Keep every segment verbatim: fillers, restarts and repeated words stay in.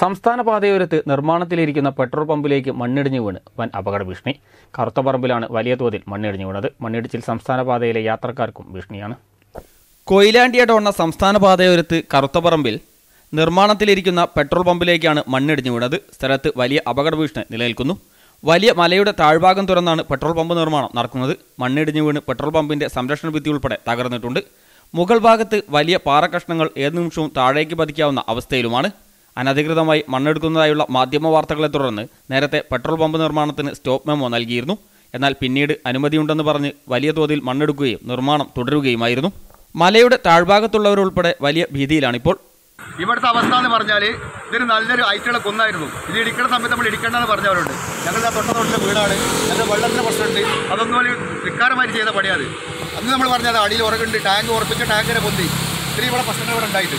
സംസ്ഥാന പാതയോരത്ത് നിർമ്മാണത്തിലിരിക്കുന്ന പെട്രോൾ പമ്പിലേക്ക് മണ്ണിടിഞ്ഞു വീണ് വൻ അപകട ഭീഷണി. കറുത്ത പറമ്പിലാണ് വലിയ തോതിൽ മണ്ണിടിഞ്ഞു വീണത്. മണ്ണിടിച്ചിൽ സംസ്ഥാന പാതയിലെ യാത്രക്കാർക്കും ഭീഷണിയാണ്. കൊയിലാണ്ടിയടവണ്ണ സംസ്ഥാന പാതയോരത്ത് കറുത്ത പറമ്പിൽ നിർമ്മാണത്തിലിരിക്കുന്ന പെട്രോൾ പമ്പിലേക്കാണ് മണ്ണിടിഞ്ഞു വീണത്. സ്ഥലത്ത് വലിയ അപകട ഭീഷണി നിലനിൽക്കുന്നു. വലിയ മലയുടെ താഴ്ഭാഗം തുറന്നാണ് പെട്രോൾ പമ്പ് നിർമ്മാണം നടക്കുന്നത്. മണ്ണിടിഞ്ഞു വീണ് പെട്രോൾ പമ്പിന്റെ സംരക്ഷണ ഭിത്തി ഉൾപ്പെടെ തകർന്നിട്ടുണ്ട്. മുകൾ ഭാഗത്ത് വലിയ പാറകഷ്ണങ്ങൾ ഏത് നിമിഷവും താഴേക്ക് പതിക്കാവുന്ന അവസ്ഥയിലുമാണ്. അനധികൃതമായി മണ്ണെടുക്കുന്നതായുള്ള മാധ്യമ വാർത്തകളെ തുടർന്ന് നേരത്തെ പെട്രോൾ പമ്പ് നിർമ്മാണത്തിന് സ്റ്റോപ്പ് മെമ്മോ നൽകിയിരുന്നു. എന്നാൽ പിന്നീട് അനുമതിയുണ്ടെന്ന് പറഞ്ഞ് വലിയ തോതിൽ മണ്ണെടുക്കുകയും നിർമ്മാണം തുടരുകയുമായിരുന്നു. മലയുടെ താഴ്ഭാഗത്തുള്ളവരുൾപ്പെടെ വലിയ ഭീതിയിലാണിപ്പോൾ. ഇവിടുത്തെ അവസ്ഥ എന്ന് പറഞ്ഞാൽ ഇതൊരു നല്ലൊരു ഐറ്റുള്ള കുന്നായിരുന്നു. ഇത് ഇടിക്കേണ്ട സമയത്ത് നമ്മൾ ഇടിക്കേണ്ടെന്ന് പറഞ്ഞവരുണ്ട്. ഞങ്ങളുടെ തൊട്ട തൊട്ടിലെ വീടാണ്, ഞങ്ങൾ വെള്ളത്തിന് പ്രശ്നമുണ്ട്. അതൊന്നും വലിയ നിക്കാരമായിട്ട് ചെയ്ത പണിയാണ്. അന്ന് നമ്മൾ പറഞ്ഞത് അടിയിൽ ഉറക്കുണ്ട്, ടാങ്ക് ഉറപ്പിച്ച് ടാങ്കിനെ പൊന്തി. ഇത്തിരി ഇവിടെ പ്രശ്നങ്ങൾ ഇവിടെ ഉണ്ടായിട്ട്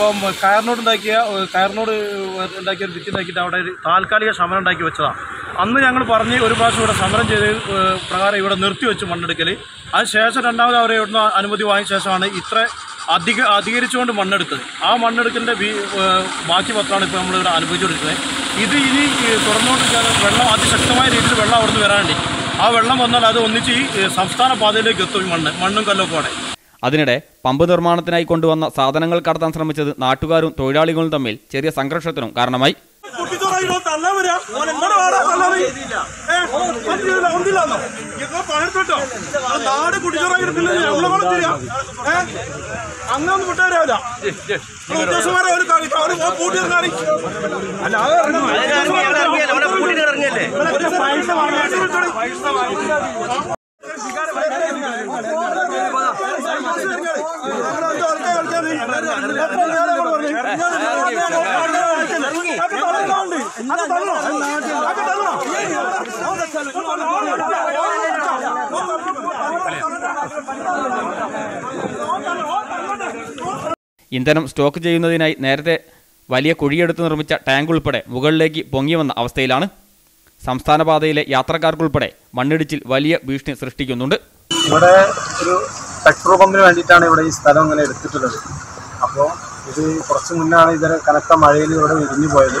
ഇപ്പം കയറിനോട് ഉണ്ടാക്കിയ കയറിനോട് ഉണ്ടാക്കിയ ഒരു ഭിത്തി ഉണ്ടാക്കിയിട്ട് അവിടെ ഒരു താൽക്കാലിക സമരം ഉണ്ടാക്കി വെച്ചതാണ്. അന്ന് ഞങ്ങൾ പറഞ്ഞ് ഒരു പ്രാവശ്യം ഇവിടെ സമരം ചെയ്ത് പ്രകാരം ഇവിടെ നിർത്തിവെച്ച് മണ്ണെടുക്കൽ. അതിനുശേഷം രണ്ടാമത് അവർ ഇവിടുന്ന് അനുമതി വാങ്ങിയ ശേഷമാണ് ഇത്ര അധിക അധികരിച്ചുകൊണ്ട് മണ്ണെടുത്തത്. ആ മണ്ണെടുക്കലിൻ്റെ ബാക്കി പത്രമാണ് ഇപ്പോൾ നമ്മളിവിടെ അനുഭവിച്ചുകൊണ്ടിരിക്കുന്നത്. ഇത് ഇനി തുറന്നുകൊണ്ടിരിക്കാൻ വെള്ളം അതിശക്തമായ രീതിയിൽ വെള്ളം അവിടുന്ന് വരാനുണ്ട്. ആ വെള്ളം വന്നാൽ അത് ഒന്നിച്ച് ഈ സംസ്ഥാന പാതയിലേക്ക് എത്തും. മണ്ണ് മണ്ണും കല്ലൊക്കെ. അതിനിടെ പമ്പ് നിർമ്മാണത്തിനായി കൊണ്ടുവന്ന സാധനങ്ങൾ കടത്താൻ ശ്രമിച്ചത് നാട്ടുകാരും തൊഴിലാളികളും തമ്മിൽ ചെറിയ സംഘർഷത്തിനും കാരണമായി. ഇന്ധനം സ്റ്റോക്ക് ചെയ്യുന്നതിനായി നേരത്തെ വലിയ കുഴിയെടുത്ത് നിർമ്മിച്ച ടാങ്ക് ഉൾപ്പെടെ മുകളിലേക്ക് പൊങ്ങി വന്ന അവസ്ഥയിലാണ്. സംസ്ഥാന പാതയിലെ യാത്രക്കാർക്കുൾപ്പെടെ മണ്ണിടിച്ചിൽ വലിയ ഭീഷണി സൃഷ്ടിക്കുന്നുണ്ട്. ഇവിടെ ഒരു പെട്രോൾ പമ്പിന് വേണ്ടിയിട്ടാണ് ഇവിടെ ഈ സ്ഥലം ഇങ്ങനെ എടുത്തിട്ടുള്ളത്. അപ്പോൾ ഇത് കുറച്ച് മുന്നാണ് ഇതൊരു കനത്ത മഴയിൽ ഇവിടെ ഇടിഞ്ഞു പോയത്.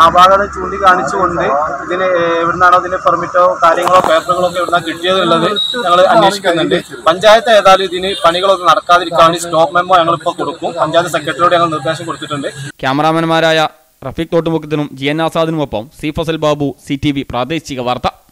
ആ അപാകത ചൂണ്ടിക്കാണിച്ചുകൊണ്ട് ഇതിന് എവിടുന്നാണോ ഇതിൻ്റെ പെർമിറ്റോ കാര്യങ്ങളോ പേപ്പറുകളോ ഒക്കെ എവിടുന്നാണ് കിട്ടിയതുള്ളത് ഞങ്ങൾ അന്വേഷിക്കുന്നുണ്ട്. പഞ്ചായത്ത് ഏതായാലും ഇതിന് പണികളൊക്കെ നടക്കാതിരിക്കാൻ സ്റ്റോപ്പ് മെമ്മോ ഞങ്ങളിപ്പോൾ കൊടുക്കും. പഞ്ചായത്ത് സെക്രട്ടറിയോട് ഞങ്ങൾ നിർദ്ദേശം കൊടുത്തിട്ടുണ്ട്. ക്യാമറാമാൻമാരായ റഫീഖ് തോട്ടുമുക്കത്തിനും ജി എൻ ആസാദിനുമൊപ്പം C Fasal Babu, C T V പ്രാദേശിക വാർത്ത.